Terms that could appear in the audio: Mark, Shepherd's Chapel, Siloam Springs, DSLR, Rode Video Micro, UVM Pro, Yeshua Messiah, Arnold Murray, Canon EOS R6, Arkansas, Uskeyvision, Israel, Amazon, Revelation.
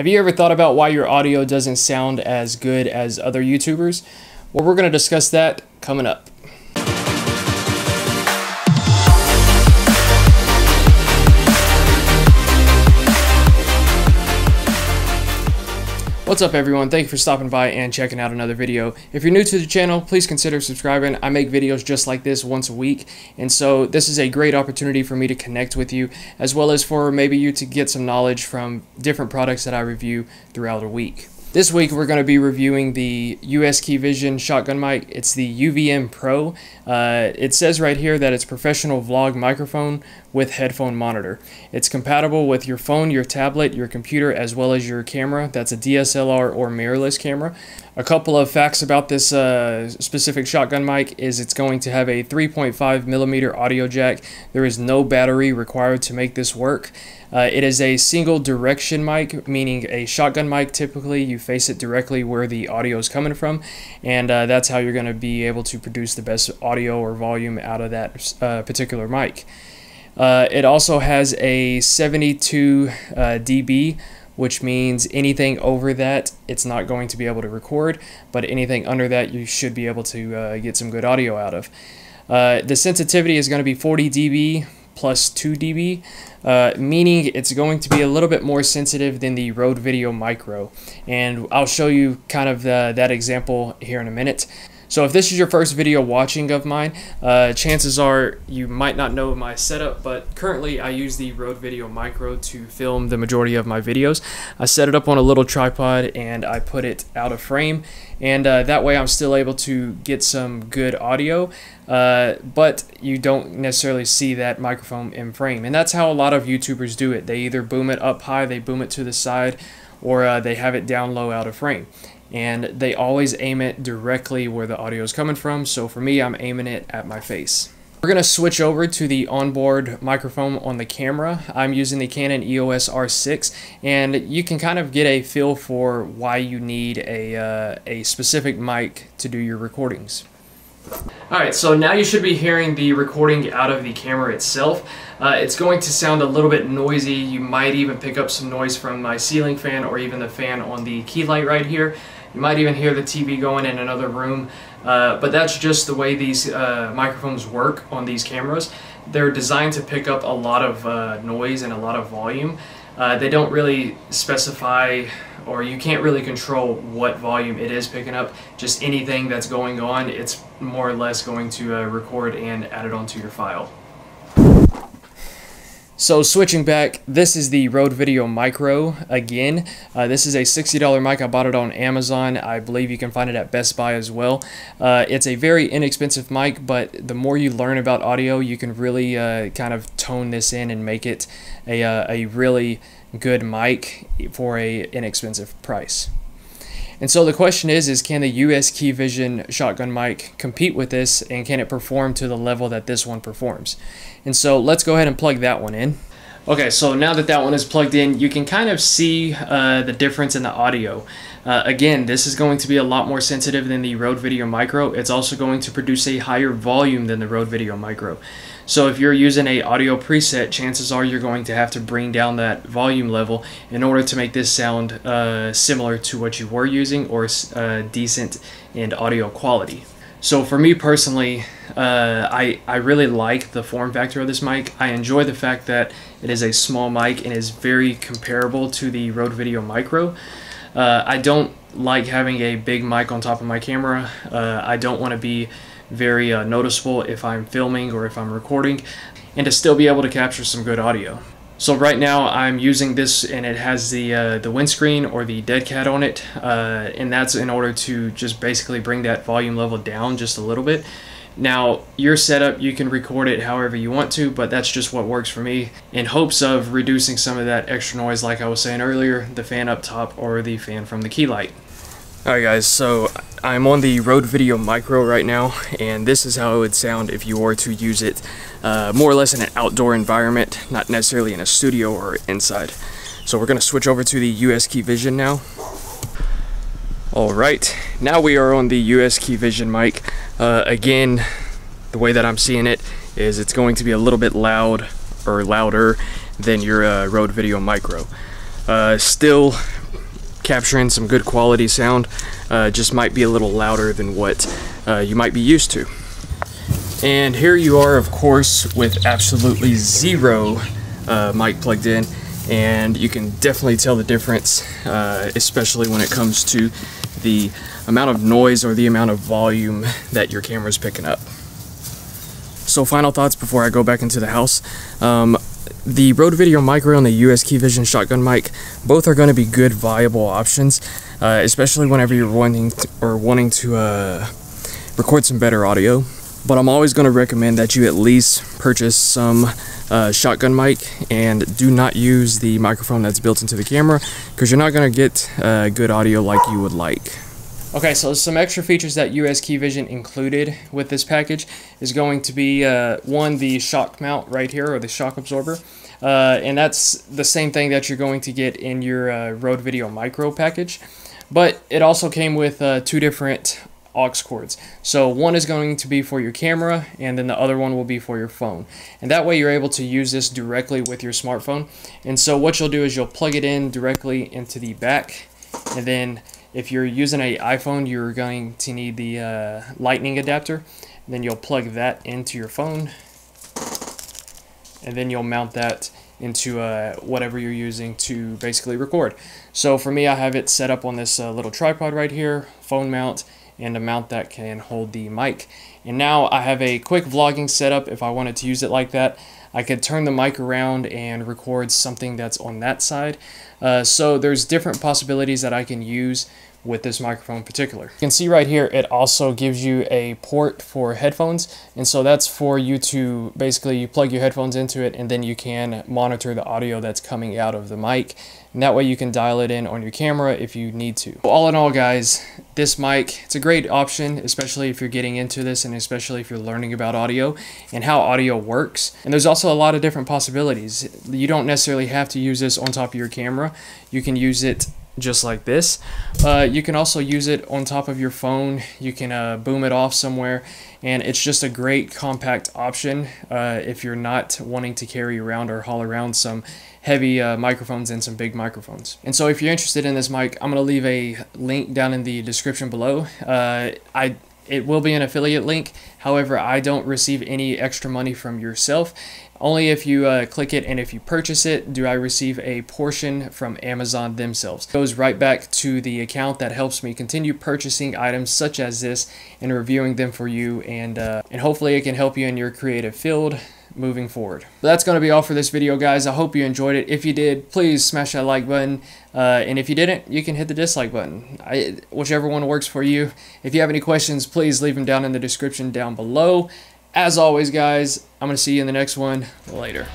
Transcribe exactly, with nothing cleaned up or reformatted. Have you ever thought about why your audio doesn't sound as good as other YouTubers? Well, we're going to discuss that coming up. What's up everyone, thank you for stopping by and checking out another video. If you're new to the channel, please consider subscribing. I make videos just like this once a week, and so this is a great opportunity for me to connect with you, as well as for maybe you to get some knowledge from different products that I review throughout a week. This week we're going to be reviewing the Uskeyvision shotgun mic. It's the U V M Pro. Uh, it says right here that it's professional vlog microphone with headphone monitor. It's compatible with your phone, your tablet, your computer, as well as your camera. That's a D S L R or mirrorless camera. A couple of facts about this uh, specific shotgun mic is it's going to have a three point five millimeter audio jack. There is no battery required to make this work. Uh, it is a single direction mic, meaning a shotgun mic, typically you face it directly where the audio is coming from, and uh, that's how you're going to be able to produce the best audio or volume out of that uh, particular mic. Uh, it also has a seventy-two decibels, which means anything over that, it's not going to be able to record, but anything under that, you should be able to uh, get some good audio out of. Uh, the sensitivity is going to be forty decibels plus two decibels, uh, meaning it's going to be a little bit more sensitive than the Rode Video Micro. And I'll show you kind of the, that example here in a minute. So if this is your first video watching of mine, uh, chances are you might not know my setup, but currently I use the Rode Video Micro to film the majority of my videos. I set it up on a little tripod and I put it out of frame, and uh, that way I'm still able to get some good audio, uh, but you don't necessarily see that microphone in frame. And that's how a lot of YouTubers do it. They either boom it up high, they boom it to the side, or uh, they have it down low out of frame. And they always aim it directly where the audio is coming from. So for me, I'm aiming it at my face. We're gonna switch over to the onboard microphone on the camera. I'm using the Canon E O S R six, and you can kind of get a feel for why you need a, uh, a specific mic to do your recordings. Alright, so now you should be hearing the recording out of the camera itself. Uh, it's going to sound a little bit noisy. You might even pick up some noise from my ceiling fan or even the fan on the key light right here. You might even hear the T V going in another room, uh, but that's just the way these uh, microphones work on these cameras. They're designed to pick up a lot of uh, noise and a lot of volume. Uh, they don't really specify, or you can't really control what volume it is picking up. Just anything that's going on, it's more or less going to uh, record and add it onto your file. So switching back, this is the Rode Video Micro again. Uh, this is a sixty dollar mic. I bought it on Amazon. I believe you can find it at Best Buy as well. Uh, it's a very inexpensive mic, but the more you learn about audio, you can really uh, kind of tone this in and make it a, uh, a really good mic for a inexpensive price. And so the question is, is can the Uskeyvision shotgun mic compete with this, and can it perform to the level that this one performs? And so let's go ahead and plug that one in. Okay, so now that that one is plugged in, you can kind of see uh, the difference in the audio. Uh, again, this is going to be a lot more sensitive than the Rode Video Micro. It's also going to produce a higher volume than the Rode Video Micro. So if you're using a audio preset, chances are you're going to have to bring down that volume level in order to make this sound uh, similar to what you were using, or uh, decent in audio quality. So for me personally, uh, I, I really like the form factor of this mic. I enjoy the fact that it is a small mic and is very comparable to the Rode Video Micro. Uh, I don't like having a big mic on top of my camera. Uh, I don't want to be very uh, noticeable if I'm filming or if I'm recording, and to still be able to capture some good audio. So right now I'm using this, and it has the uh, the windscreen or the dead cat on it, uh, and that's in order to just basically bring that volume level down just a little bit. Now your setup, you can record it however you want to, but that's just what works for me in hopes of reducing some of that extra noise, like I was saying earlier, the fan up top or the fan from the key light. Alright guys, so I'm on the Rode Video Micro right now, and this is how it would sound if you were to use it uh, more or less in an outdoor environment, not necessarily in a studio or inside. So we're going to switch over to the Uskeyvision now. Alright, now we are on the Uskeyvision mic. Uh, again, the way that I'm seeing it is it's going to be a little bit loud or louder than your uh, Rode Video Micro. Uh, still capturing some good quality sound, uh, just might be a little louder than what uh, you might be used to. And here you are, of course, with absolutely zero uh, mic plugged in, and you can definitely tell the difference, uh, especially when it comes to the amount of noise or the amount of volume that your camera's picking up. So final thoughts before I go back into the house. Um, the Rode Video Micro and the Uskeyvision shotgun mic, both are going to be good, viable options, uh, especially whenever you're wanting to, or wanting to uh, record some better audio. But I'm always going to recommend that you at least purchase some uh, shotgun mic, and do not use the microphone that's built into the camera, because you're not going to get uh, good audio like you would like. Okay, so some extra features that Uskeyvision included with this package is going to be, uh, one, the shock mount right here, or the shock absorber, uh, and that's the same thing that you're going to get in your uh, Rode Video Micro package. But it also came with uh, two different aux cords. So one is going to be for your camera, and then the other one will be for your phone. And that way you're able to use this directly with your smartphone. And so what you'll do is you'll plug it in directly into the back, and then if you're using an iPhone, you're going to need the uh, lightning adapter. And then you'll plug that into your phone, and then you'll mount that into uh, whatever you're using to basically record. So for me, I have it set up on this uh, little tripod right here, phone mount, and a mount that can hold the mic. And now I have a quick vlogging setup. If I wanted to use it like that, I could turn the mic around and record something that's on that side. Uh, so there's different possibilities that I can use with this microphone in particular. You can see right here, it also gives you a port for headphones. And so that's for you to basically, you plug your headphones into it, and then you can monitor the audio that's coming out of the mic. And that way you can dial it in on your camera if you need to. All in all, guys, this mic, it's a great option, especially if you're getting into this, and especially if you're learning about audio and how audio works. And there's also a lot of different possibilities. You don't necessarily have to use this on top of your camera. You can use it just like this. Uh, you can also use it on top of your phone. You can uh, boom it off somewhere, and it's just a great compact option uh, if you're not wanting to carry around or haul around some heavy uh, microphones and some big microphones. And so if you're interested in this mic, I'm gonna leave a link down in the description below. Uh, I It will be an affiliate link. However, I don't receive any extra money from yourself. Only if you uh, click it and if you purchase it do I receive a portion from Amazon themselves. It goes right back to the account that helps me continue purchasing items such as this and reviewing them for you, and, uh, and hopefully it can help you in your creative field moving forward. But that's going to be all for this video, guys. I hope you enjoyed it. If you did, please smash that like button, uh, and if you didn't, you can hit the dislike button, I, whichever one works for you. If you have any questions, please leave them down in the description down below. As always, guys, I'm going to see you in the next one. Later.